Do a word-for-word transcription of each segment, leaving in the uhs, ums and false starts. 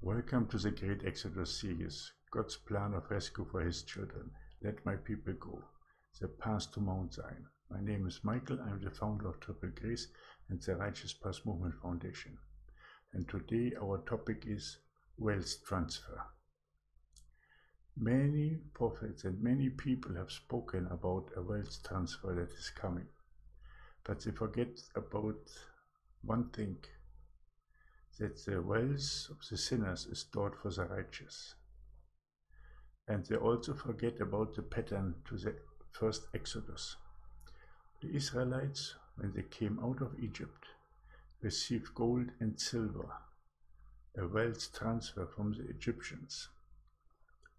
Welcome to the Great Exodus series, God's plan of rescue for his children. Let my people go. The path to Mount Zion. My name is Michael. I am the founder of Triple Grace and the Righteous Path Movement Foundation. And today our topic is wealth transfer. Many prophets and many people have spoken about a wealth transfer that is coming. But they forget about one thing, that the wealth of the sinners is stored for the righteous. And they also forget about the pattern to the first Exodus. The Israelites, when they came out of Egypt, received gold and silver, a wealth transfer from the Egyptians.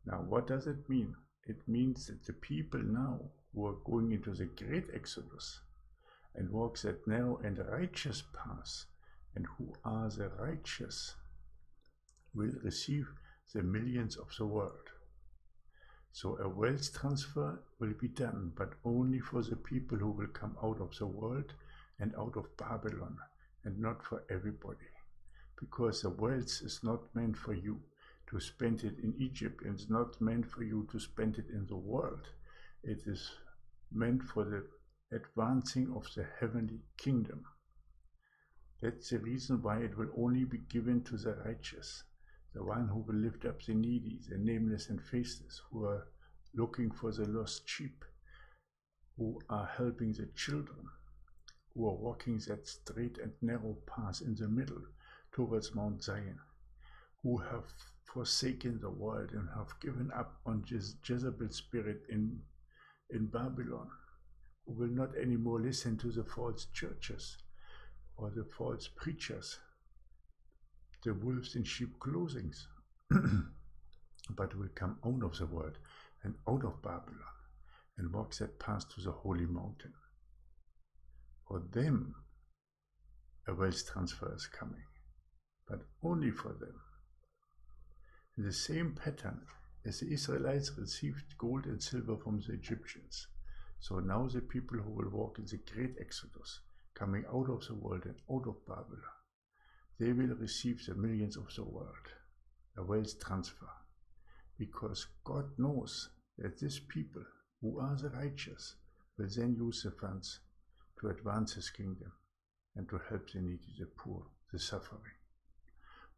Now, what does it mean? It means that the people now who are going into the great Exodus and walk that narrow and righteous path, and who are the righteous, will receive the millions of the world. So a wealth transfer will be done, but only for the people who will come out of the world and out of Babylon, and not for everybody. Because the wealth is not meant for you to spend it in Egypt, and it's not meant for you to spend it in the world. It is meant for the advancing of the heavenly kingdom. That's the reason why it will only be given to the righteous, the one who will lift up the needy, the nameless and faceless, who are looking for the lost sheep, who are helping the children, who are walking that straight and narrow path in the middle towards Mount Zion, who have forsaken the world and have given up on Je- Jezebel's spirit in, in Babylon, who will not anymore listen to the false churches, or the false preachers, the wolves in sheep clothings, but will come out of the world and out of Babylon and walk that path to the holy mountain. For them, a wealth transfer is coming, but only for them. In the same pattern as the Israelites received gold and silver from the Egyptians, so now the people who will walk in the great Exodus, coming out of the world and out of Babylon, they will receive the millions of the world, a wealth transfer, because God knows that these people, who are the righteous, will then use the funds to advance his kingdom and to help the needy, the poor, the suffering,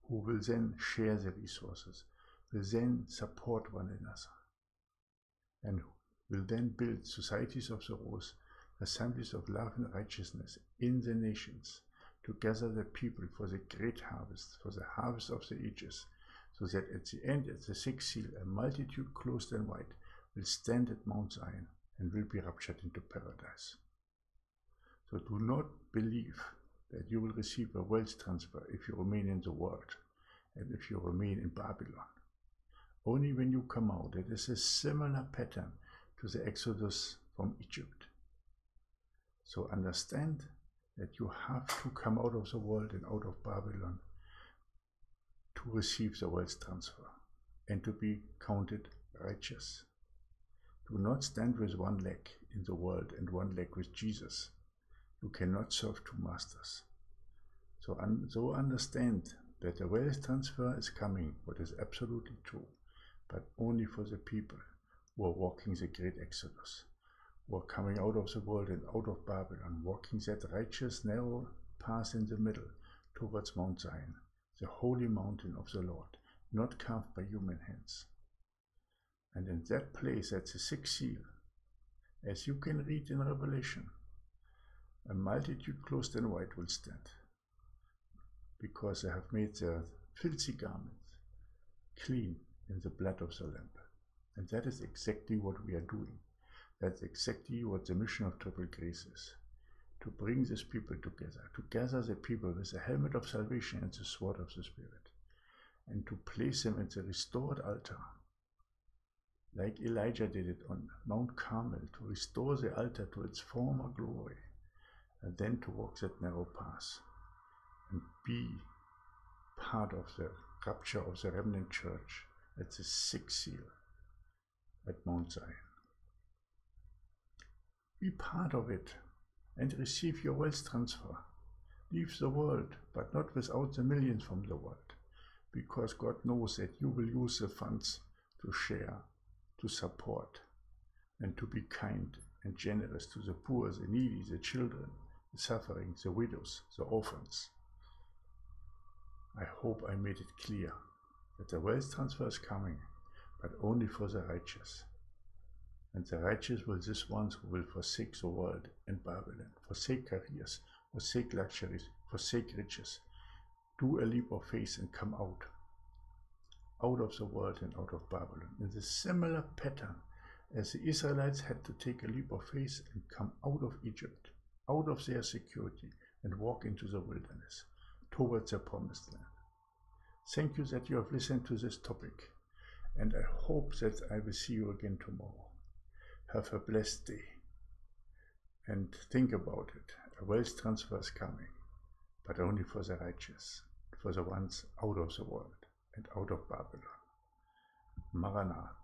who will then share the resources, will then support one another, and will then build societies of the Rose, assemblies of love and righteousness in the nations, to gather the people for the great harvest, for the harvest of the ages, so that at the end, at the sixth seal, a multitude clothed in white will stand at Mount Zion and will be raptured into paradise. So do not believe that you will receive a wealth transfer if you remain in the world and if you remain in Babylon. Only when you come out. It is a similar pattern to the Exodus from Egypt. So understand that you have to come out of the world and out of Babylon to receive the wealth transfer and to be counted righteous. Do not stand with one leg in the world and one leg with Jesus. You cannot serve two masters. So, un so understand that the wealth transfer is coming, what is absolutely true, but only for the people who are walking the great Exodus, who are coming out of the world and out of Babylon, walking that righteous, narrow path in the middle towards Mount Zion, the holy mountain of the Lord, not carved by human hands. And in that place, at the sixth seal, as you can read in Revelation, a multitude clothed in white will stand, because they have made their filthy garments clean in the blood of the Lamb. And that is exactly what we are doing. That's exactly what the mission of Triple Grace is, to bring these people together, to gather the people with the helmet of salvation and the sword of the Spirit, and to place them at the restored altar, like Elijah did it on Mount Carmel, to restore the altar to its former glory, and then to walk that narrow path and be part of the rapture of the remnant church at the sixth seal at Mount Zion. Be part of it and receive your wealth transfer. Leave the world, but not without the millions from the world. because God knows that you will use the funds to share, to support, and to be kind and generous to the poor, the needy, the children, the suffering, the widows, the orphans. I hope I made it clear that the wealth transfer is coming, but only for the righteous. And the righteous will these ones who will forsake the world and Babylon, forsake careers, forsake luxuries, forsake riches. Do a leap of faith and come out, out of the world and out of Babylon, in the similar pattern as the Israelites had to take a leap of faith and come out of Egypt, out of their security, and walk into the wilderness, towards the promised land. Thank you that you have listened to this topic, and I hope that I will see you again tomorrow. Have a blessed day, and think about it. A wealth transfer is coming, but only for the righteous, for the ones out of the world and out of Babylon. Maranatha.